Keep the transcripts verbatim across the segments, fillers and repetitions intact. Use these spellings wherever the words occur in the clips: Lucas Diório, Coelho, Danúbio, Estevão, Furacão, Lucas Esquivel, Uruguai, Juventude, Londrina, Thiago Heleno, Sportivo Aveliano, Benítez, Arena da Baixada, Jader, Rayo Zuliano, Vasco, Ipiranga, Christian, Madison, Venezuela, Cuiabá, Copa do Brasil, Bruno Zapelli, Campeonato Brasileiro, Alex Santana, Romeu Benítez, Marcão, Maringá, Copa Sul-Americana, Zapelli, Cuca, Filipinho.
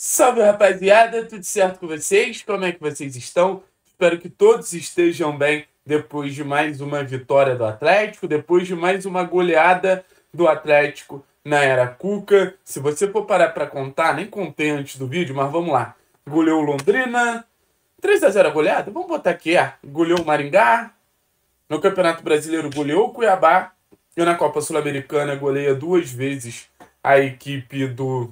Salve, rapaziada, tudo certo com vocês? Como é que vocês estão? Espero que todos estejam bem depois de mais uma vitória do Atlético, depois de mais uma goleada do Atlético na era Cuca. Se você for parar para contar, nem contei antes do vídeo, mas vamos lá. Goleou Londrina, três a zero a goleada, vamos botar aqui, ah, goleou Maringá, no Campeonato Brasileiro goleou Cuiabá, e na Copa Sul-Americana goleia duas vezes a equipe do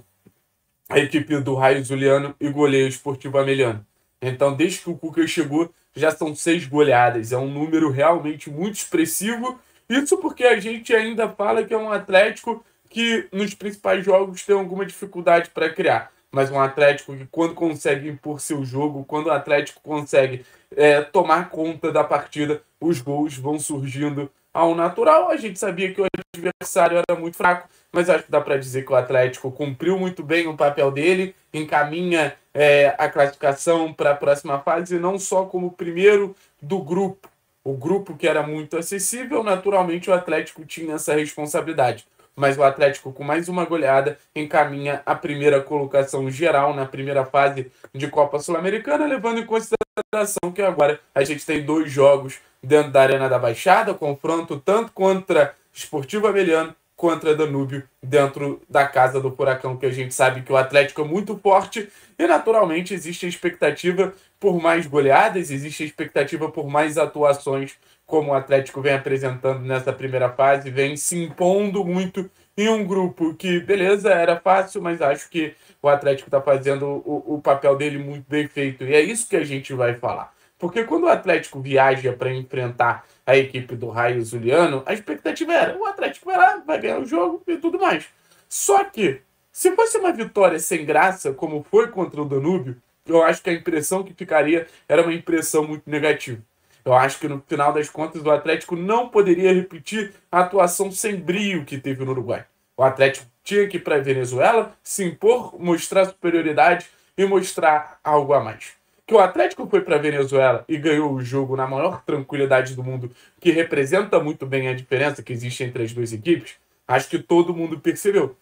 a equipe do Rayo Zuliano e goleia o Sportivo Aveliano. Então, desde que o Cuca chegou, já são seis goleadas. É um número realmente muito expressivo. Isso porque a gente ainda fala que é um Atlético que nos principais jogos tem alguma dificuldade para criar. Mas um Atlético que, quando consegue impor seu jogo, quando o Atlético consegue é, tomar conta da partida, os gols vão surgindo ao natural. A gente sabia que o adversário era muito fraco, mas acho que dá para dizer que o Atlético cumpriu muito bem o papel dele, encaminha é, a classificação para a próxima fase, não só como primeiro do grupo. O grupo que era muito acessível, naturalmente o Atlético tinha essa responsabilidade. Mas o Atlético, com mais uma goleada, encaminha a primeira colocação geral na primeira fase de Copa Sul-Americana, levando em consideração que agora a gente tem dois jogos dentro da Arena da Baixada, confronto tanto contra Sportivo Aveliano contra Danúbio dentro da casa do Furacão, que a gente sabe que o Atlético é muito forte e naturalmente existe a expectativa por mais goleadas, existe a expectativa por mais atuações, como o Atlético vem apresentando nessa primeira fase, vem se impondo muito em um grupo que, beleza, era fácil, mas acho que o Atlético está fazendo o, o papel dele muito bem feito e é isso que a gente vai falar. Porque quando o Atlético viaja para enfrentar a equipe do Rayo Zuliano, a expectativa era, o Atlético vai lá, vai ganhar o jogo e tudo mais. Só que, se fosse uma vitória sem graça, como foi contra o Danúbio, eu acho que a impressão que ficaria era uma impressão muito negativa. Eu acho que no final das contas o Atlético não poderia repetir a atuação sem brio que teve no Uruguai. O Atlético tinha que ir para a Venezuela, se impor, mostrar superioridade e mostrar algo a mais. Que o Atlético foi para a Venezuela e ganhou o jogo na maior tranquilidade do mundo, que representa muito bem a diferença que existe entre as duas equipes, acho que todo mundo percebeu.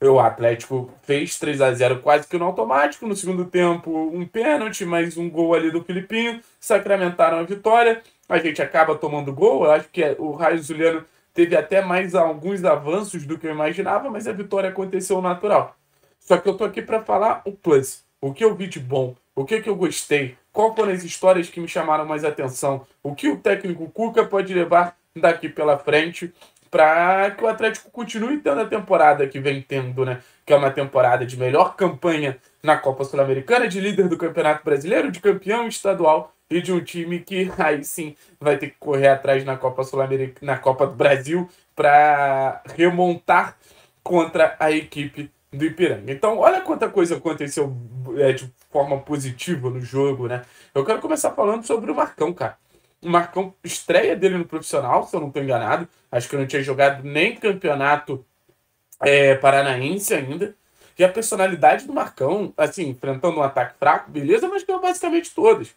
O Atlético fez três a zero quase que no automático, no segundo tempo um pênalti, mais um gol ali do Filipinho, sacramentaram a vitória, a gente acaba tomando gol, eu acho que o Rayo Zuliano teve até mais alguns avanços do que eu imaginava, mas a vitória aconteceu natural. Só que eu tô aqui para falar o plus, o que eu vi de bom, o que, que eu gostei, qual foram as histórias que me chamaram mais atenção, o que o técnico Cuca pode levar daqui pela frente para que o Atlético continue tendo a temporada que vem tendo, né? Que é uma temporada de melhor campanha na Copa Sul-Americana, de líder do Campeonato Brasileiro, de campeão estadual e de um time que aí sim vai ter que correr atrás na Copa Sul-Americana, na Copa do Brasil, para remontar contra a equipe do Ipiranga. Então, olha quanta coisa aconteceu é, de forma positiva no jogo, né? Eu quero começar falando sobre o Marcão, cara. O Marcão, estreia dele no profissional, se eu não estou enganado. Acho que eu não tinha jogado nem campeonato é, paranaense ainda. E a personalidade do Marcão, assim, enfrentando um ataque fraco, beleza, mas ganhou basicamente todas.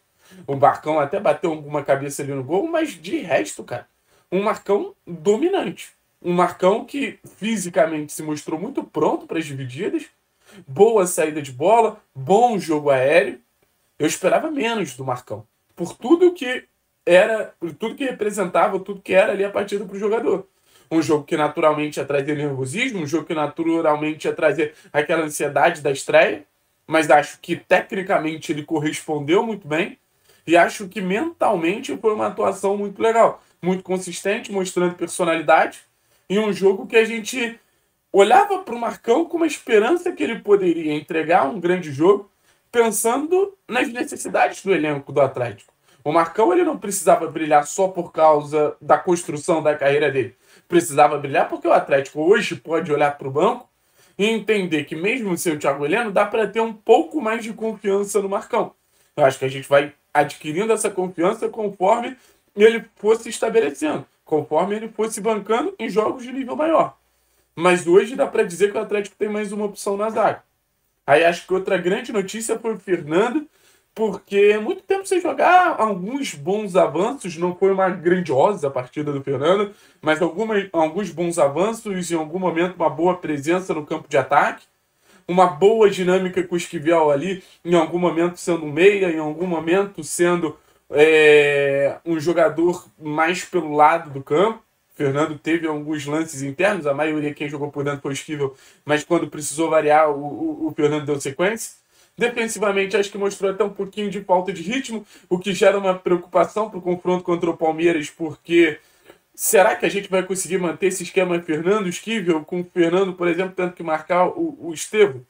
O Marcão até bateu alguma cabeça ali no gol, mas de resto, cara, um Marcão dominante. Um Marcão que fisicamente se mostrou muito pronto para as divididas, boa saída de bola, bom jogo aéreo. Eu esperava menos do Marcão, por tudo que era, tudo que representava, tudo que era ali a partida para o jogador. Um jogo que naturalmente ia trazer nervosismo, um jogo que naturalmente ia trazer aquela ansiedade da estreia, mas acho que tecnicamente ele correspondeu muito bem e acho que mentalmente foi uma atuação muito legal, muito consistente, mostrando personalidade. Em um jogo que a gente olhava para o Marcão com uma esperança que ele poderia entregar um grande jogo, pensando nas necessidades do elenco do Atlético. O Marcão ele não precisava brilhar só por causa da construção da carreira dele. Precisava brilhar porque o Atlético hoje pode olhar para o banco e entender que mesmo sem o Thiago Heleno, dá para ter um pouco mais de confiança no Marcão. Eu acho que a gente vai adquirindo essa confiança conforme ele fosse se estabelecendo, conforme ele fosse bancando em jogos de nível maior. Mas hoje dá para dizer que o Atlético tem mais uma opção na zaga. Aí acho que outra grande notícia foi o Fernando, porque muito tempo sem jogar, alguns bons avanços, não foi uma grandiosa partida do Fernando, mas algumas, alguns bons avanços e em algum momento uma boa presença no campo de ataque. uma boa dinâmica com o Esquivel ali, em algum momento sendo meia, em algum momento sendo é, um jogador mais pelo lado do campo. Fernando teve alguns lances internos, a maioria quem jogou por dentro foi o Esquivel, mas quando precisou variar, o, o, o Fernando deu sequência. Defensivamente, acho que mostrou até um pouquinho de falta de ritmo, o que gera uma preocupação para o confronto contra o Palmeiras, porque será que a gente vai conseguir manter esse esquema Fernando-Esquivel, com o Fernando, por exemplo, tendo que marcar o, o Estevão?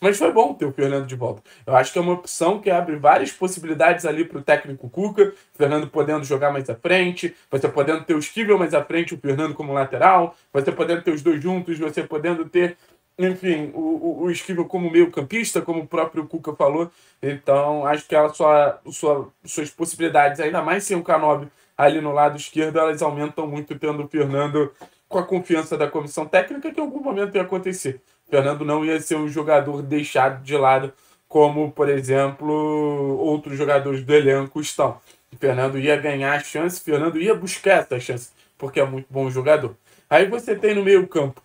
Mas foi bom ter o Fernando de volta. Eu acho que é uma opção que abre várias possibilidades ali para o técnico Cuca. Fernando podendo jogar mais à frente, você podendo ter o Esquivel mais à frente, o Fernando como lateral, você podendo ter os dois juntos, você podendo ter, enfim, o, o, o Esquivel como meio campista, como o próprio Cuca falou. Então, acho que ela só, sua, suas possibilidades, ainda mais sem o K nove ali no lado esquerdo, elas aumentam muito tendo o Fernando com a confiança da comissão técnica que em algum momento ia acontecer. Fernando não ia ser um jogador deixado de lado, como, por exemplo, outros jogadores do elenco estão. Fernando ia ganhar a chance, Fernando ia buscar essa chance, porque é muito bom jogador. Aí você tem no meio campo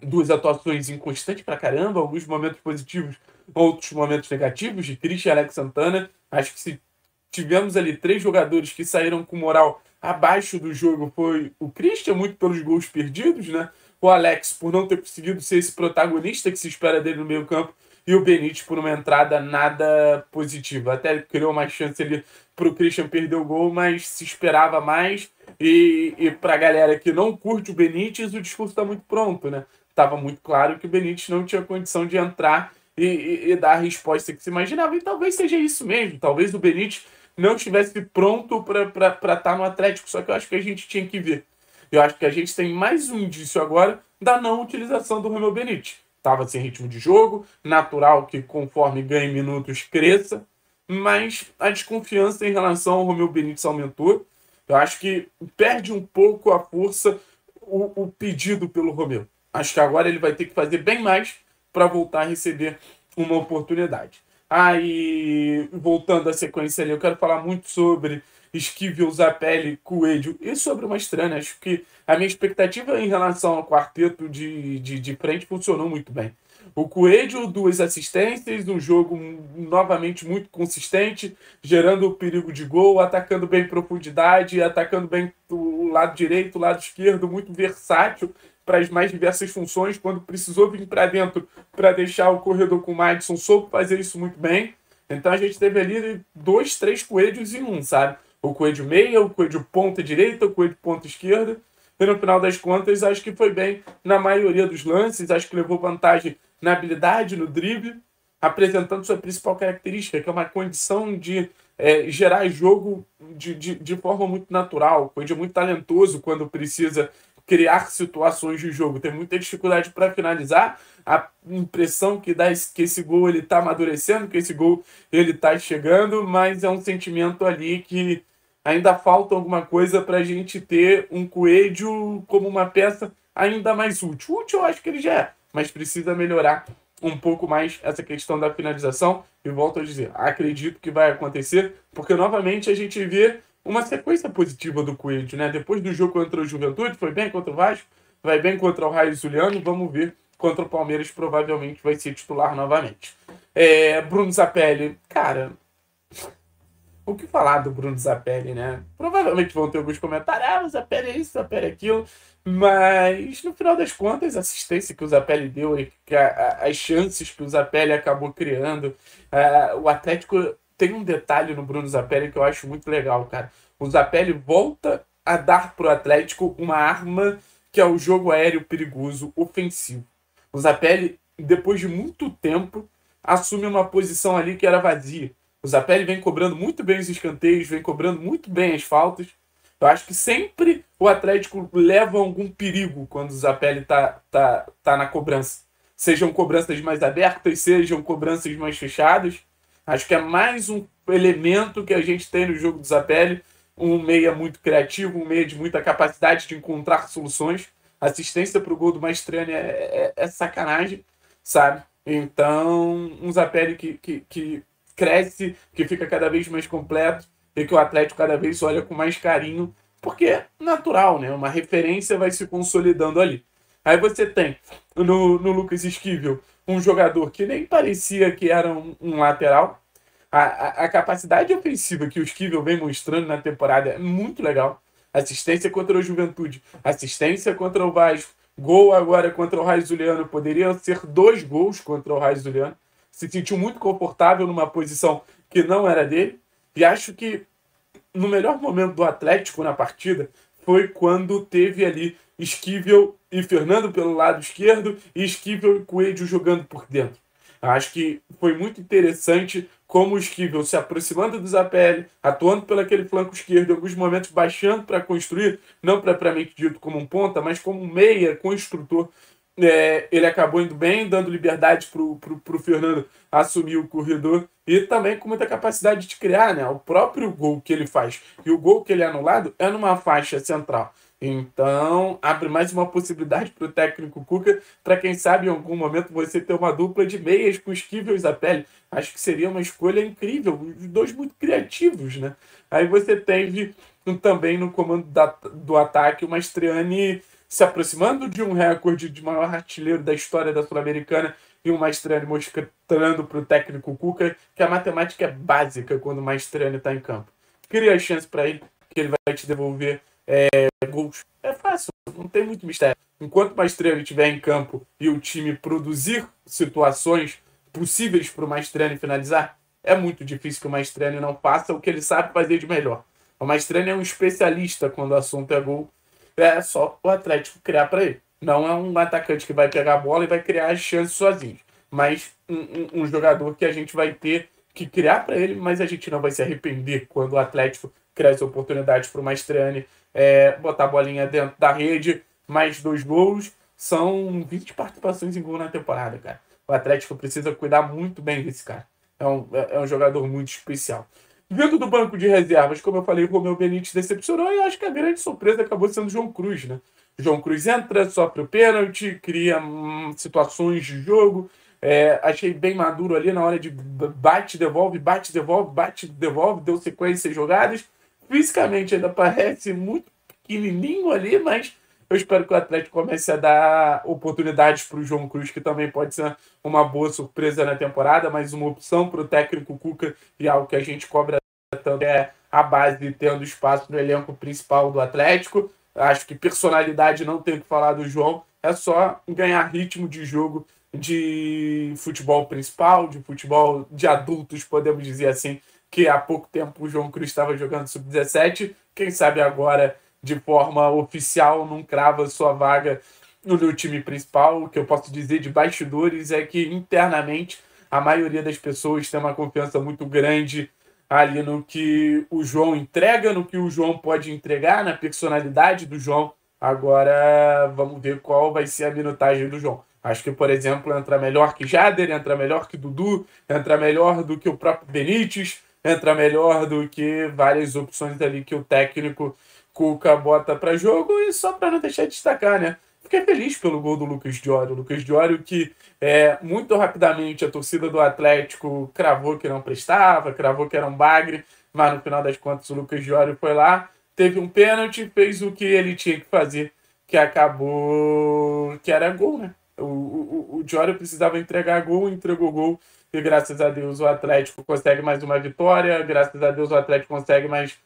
duas atuações inconstantes pra caramba, alguns momentos positivos, outros momentos negativos, de Christian e Alex Santana. Acho que se tivemos ali três jogadores que saíram com moral abaixo do jogo, foi o Christian, muito pelos gols perdidos, né? O Alex, por não ter conseguido ser esse protagonista que se espera dele no meio campo, e o Benítez por uma entrada nada positiva. Até criou mais chance ali para o Christian perder o gol, mas se esperava mais. E, e para a galera que não curte o Benítez, o discurso está muito pronto, né? Estava muito claro que o Benítez não tinha condição de entrar e, e, e dar a resposta que se imaginava. E talvez seja isso mesmo. Talvez o Benítez não estivesse pronto para estar tá no Atlético. Só que eu acho que a gente tinha que ver. Eu acho que a gente tem mais um indício agora da não utilização do Romeu Benítez. Estava sem ritmo de jogo, natural que conforme ganha minutos cresça, mas a desconfiança em relação ao Romeu Benítez aumentou. Eu acho que perde um pouco a força o, o pedido pelo Romeu. Acho que agora ele vai ter que fazer bem mais para voltar a receber uma oportunidade. Aí, ah, voltando à sequência ali, eu quero falar muito sobre Esquivel, Zapelli, Coelho e sobre o Maestriani. Acho que a minha expectativa em relação ao quarteto de, de, de frente funcionou muito bem. O Coelho, duas assistências, um jogo novamente muito consistente, gerando o perigo de gol, atacando bem profundidade, atacando bem o lado direito, o lado esquerdo, muito versátil para as mais diversas funções. Quando precisou vir para dentro para deixar o corredor com o Madison, soube fazer isso muito bem. Então a gente teve ali dois, três coelhos em um, sabe? O coelho meia, o coelho ponta direita, o coelho ponta esquerda. E no final das contas, acho que foi bem na maioria dos lances. Acho que levou vantagem na habilidade, no drible, apresentando sua principal característica, que é uma condição de é, gerar jogo de, de, de forma muito natural. O coelho é muito talentoso quando precisa criar situações de jogo. Tem muita dificuldade para finalizar. A impressão que dá é que esse gol ele está amadurecendo, que esse gol ele está chegando, mas é um sentimento ali que ainda falta alguma coisa para a gente ter um Coelho como uma peça ainda mais útil. Útil eu acho que ele já é, mas precisa melhorar um pouco mais essa questão da finalização. E volto a dizer, acredito que vai acontecer, porque novamente a gente vê uma sequência positiva do Coelho, né? Depois do jogo contra o Juventude, foi bem contra o Vasco, vai bem contra o Rayo Zuliano, vamos ver contra o Palmeiras, provavelmente vai ser titular novamente. É, Bruno Zapelli, cara, o que falar do Bruno Zapelli, né? Provavelmente vão ter alguns comentários, ah, o Zapelli é isso, o Zapelli é aquilo, mas no final das contas, a assistência que o Zapelli deu, as chances que o Zapelli acabou criando, o Atlético... Tem um detalhe no Bruno Zapelli que eu acho muito legal, cara. O Zapelli volta a dar pro Atlético uma arma que é o jogo aéreo perigoso, ofensivo. O Zapelli, depois de muito tempo, assume uma posição ali que era vazia. O Zapelli vem cobrando muito bem os escanteios, vem cobrando muito bem as faltas. Eu acho que sempre o Atlético leva algum perigo quando o Zapelli tá, tá, tá na cobrança. Sejam cobranças mais abertas, sejam cobranças mais fechadas. Acho que é mais um elemento que a gente tem no jogo do Zapelli, um meia muito criativo, um meia de muita capacidade de encontrar soluções. Assistência para o gol do Maestriani é, é, é sacanagem, sabe? Então, um Zapelli que, que, que cresce, que fica cada vez mais completo e que o Atlético cada vez olha com mais carinho, porque é natural, né? Uma referência vai se consolidando ali. Aí você tem no, no Lucas Esquivel um jogador que nem parecia que era um, um lateral. A, a, a capacidade ofensiva que o Esquivel vem mostrando na temporada é muito legal. Assistência contra o Juventude, assistência contra o Vasco, gol agora contra o Rayo Zuliano. Poderiam ser dois gols contra o Rayo Zuliano. Se sentiu muito confortável numa posição que não era dele. E acho que no melhor momento do Atlético na partida foi quando teve ali Esquivel e Fernando pelo lado esquerdo e Esquivel e Coelho jogando por dentro. Acho que foi muito interessante como o Esquivel se aproximando do Zapelli, atuando pelo aquele flanco esquerdo, em alguns momentos baixando para construir, não propriamente dito como um ponta, mas como um meia construtor. É, ele acabou indo bem, dando liberdade para o Fernando assumir o corredor e também com muita capacidade de criar, né? O próprio gol que ele faz e o gol que ele é anulado é numa faixa central. Então abre mais uma possibilidade para o técnico Cuca, para quem sabe em algum momento você ter uma dupla de meias com Esquivel e Zapelli. Acho que seria uma escolha incrível, os dois muito criativos, né? Aí você teve também no comando da, do ataque o Maestriani se aproximando de um recorde de maior artilheiro da história da Sul-Americana e o Maestriani mostrando para o técnico Cuca que a matemática é básica quando o Maestriani está em campo. Cria a chance para ele que ele vai te devolver é, gols. É fácil, não tem muito mistério. Enquanto o Maestriani estiver em campo e o time produzir situações possíveis para o Maestriani finalizar, é muito difícil que o Maestriani não faça o que ele sabe fazer de melhor. O Maestriani é um especialista quando o assunto é gol. É só o Atlético criar para ele. Não é um atacante que vai pegar a bola e vai criar as chances sozinho, mas um, um, um jogador que a gente vai ter que criar para ele, mas a gente não vai se arrepender quando o Atlético criar essa oportunidade para o Maestriani é, botar a bolinha dentro da rede. Mais dois gols, são vinte participações em gol na temporada, cara. O Atlético precisa cuidar muito bem desse cara. É um, é um jogador muito especial. Vindo do banco de reservas, como eu falei, o Romeu Benítez decepcionou e acho que a grande surpresa acabou sendo o João Cruz, né? João Cruz entra, sofre o pênalti, cria hum, situações de jogo. É, achei bem maduro ali na hora de bate, devolve, bate, devolve, bate, devolve, deu sequência de jogadas. Fisicamente ainda parece muito pequenininho ali, mas eu espero que o Atlético comece a dar oportunidades para o João Cruz, que também pode ser uma boa surpresa na temporada, mas uma opção para o técnico Cuca e algo que a gente cobra também é a base de tendo espaço no elenco principal do Atlético. Acho que personalidade não tem o que falar do João, é só ganhar ritmo de jogo de futebol principal, de futebol de adultos, podemos dizer assim, que há pouco tempo o João Cruz estava jogando sub dezessete, quem sabe agora de forma oficial não crava sua vaga no meu time principal. O que eu posso dizer de bastidores é que internamente a maioria das pessoas tem uma confiança muito grande ali no que o João entrega, no que o João pode entregar, na personalidade do João. Agora vamos ver qual vai ser a minutagem do João. Acho que, por exemplo, entra melhor que Jader, entra melhor que Dudu, entra melhor do que o próprio Benítez, entra melhor do que várias opções ali que o técnico Cuca bota para jogo. E só para não deixar de destacar, né? Fiquei feliz pelo gol do Lucas Diório. O Lucas Diório que é, muito rapidamente a torcida do Atlético cravou que não prestava, cravou que era um bagre, mas no final das contas o Lucas Diório foi lá, teve um pênalti, fez o que ele tinha que fazer, que acabou que era gol, né? O, o, o Diório precisava entregar gol, entregou gol e graças a Deus o Atlético consegue mais uma vitória, graças a Deus o Atlético consegue mais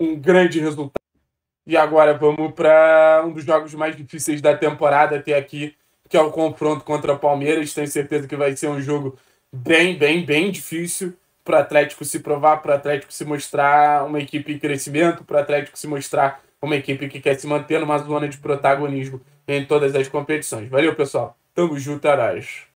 um grande resultado. E agora vamos para um dos jogos mais difíceis da temporada até aqui, que é o confronto contra o Palmeiras. Tenho certeza que vai ser um jogo bem, bem, bem difícil para o Atlético se provar, para o Atlético se mostrar uma equipe em crescimento, para o Atlético se mostrar uma equipe que quer se manter numa zona de protagonismo em todas as competições. Valeu, pessoal. Tamo junto, Araújo.